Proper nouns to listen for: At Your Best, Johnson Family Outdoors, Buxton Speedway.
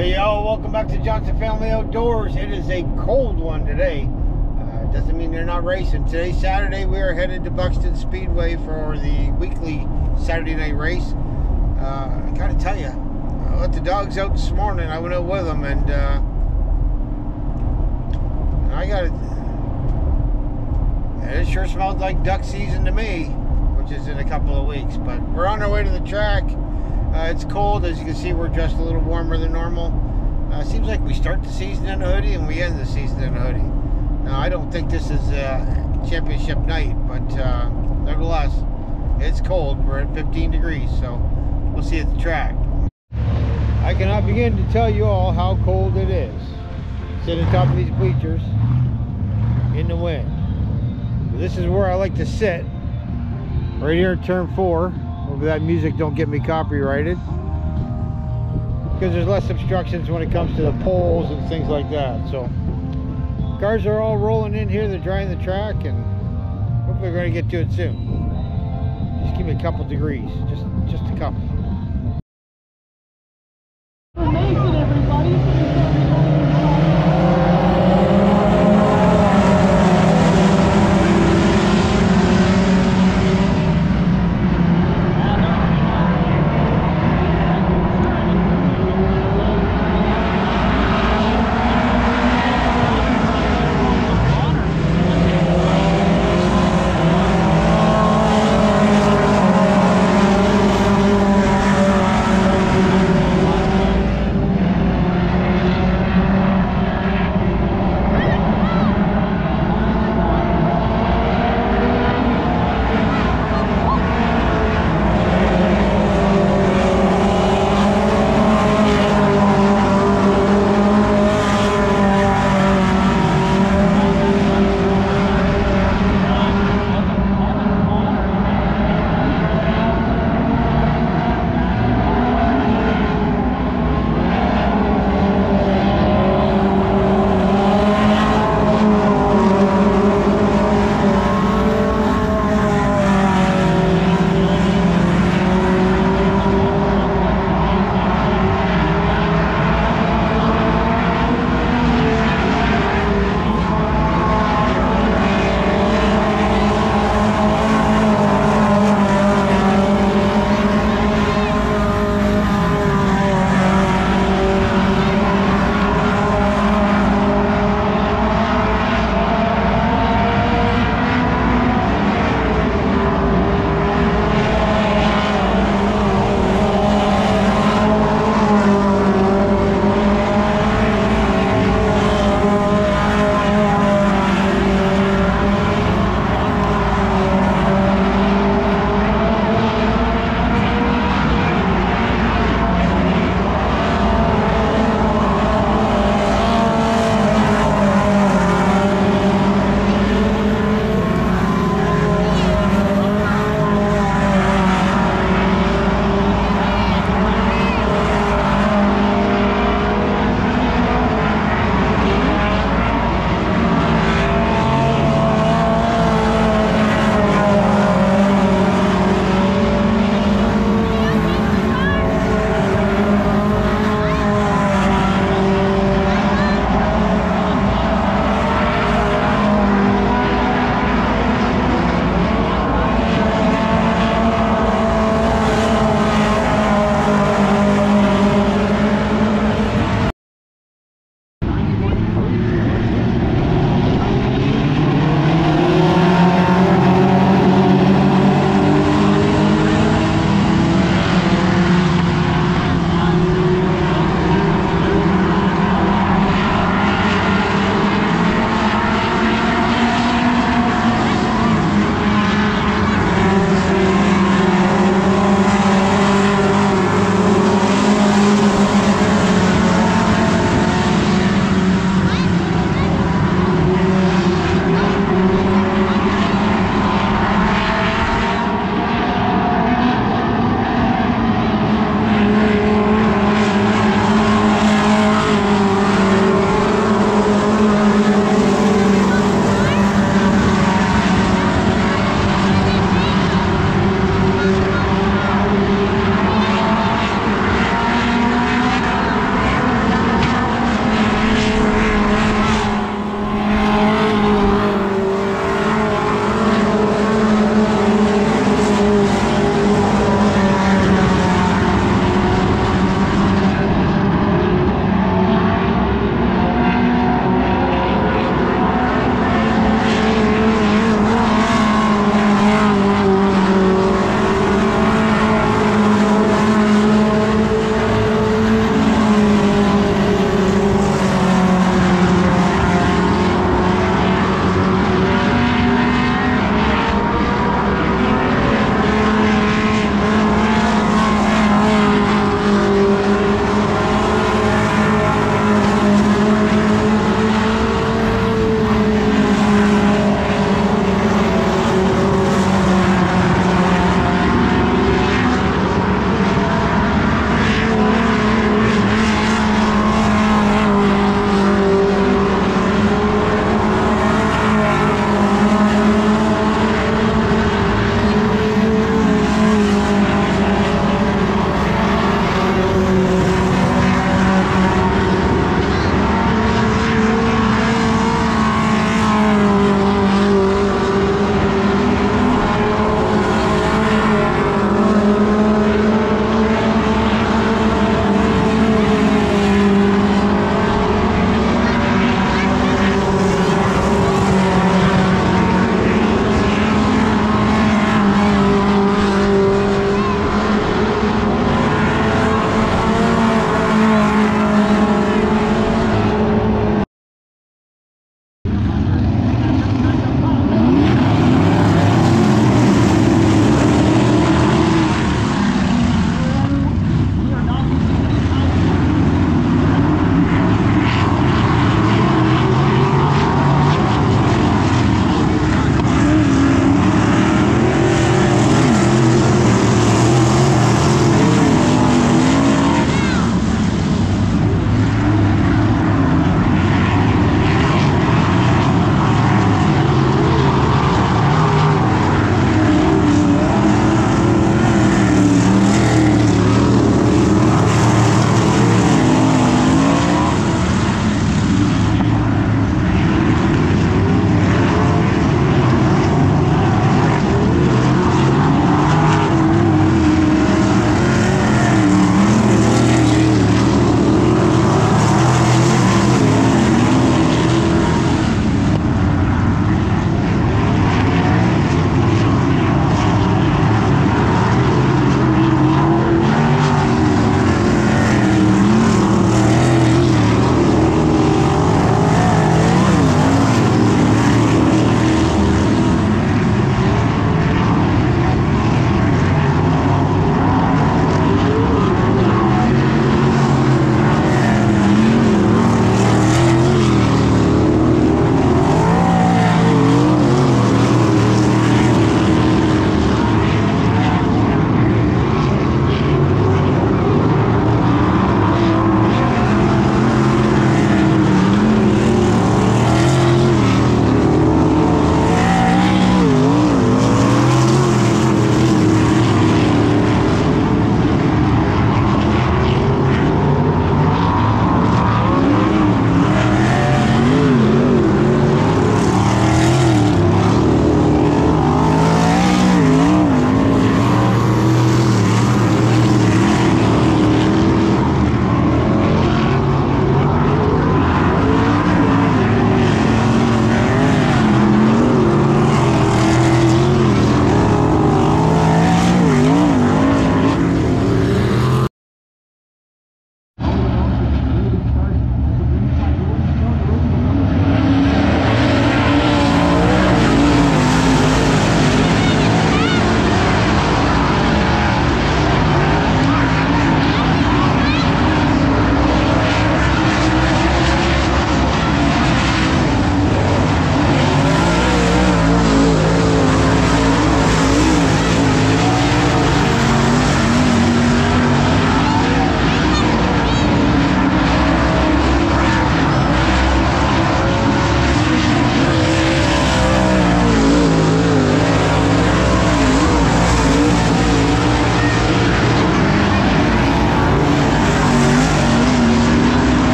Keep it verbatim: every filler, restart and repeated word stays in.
Hey y'all, welcome back to Johnson Family Outdoors. It is a cold one today. Uh, doesn't mean they're not racing. Today, Saturday, we are headed to Buxton Speedway for the weekly Saturday night race. Uh, I gotta tell you, I let the dogs out this morning. I went out with them and, uh, and I gotta, it sure smelled like duck season to me, which is in a couple of weeks, but we're on our way to the track. Uh, it's cold. As you can see, we're dressed a little warmer than normal. Uh, seems like we start the season in a hoodie and we end the season in a hoodie. Now, I don't think this is uh, championship night, but uh, nevertheless, it's cold. We're at fifteen degrees, so we'll see at the track. I cannot begin to tell you all how cold it is. Sit on top of these bleachers in the wind. This is where I like to sit, right here in turn four. That music don't get me copyrighted, because there's less obstructions when it comes to the poles and things like that. So cars are all rolling in here, they're drying the track, and hopefully we're going to get to it soon. Just give me a couple degrees, just just a couple. Information, everybody.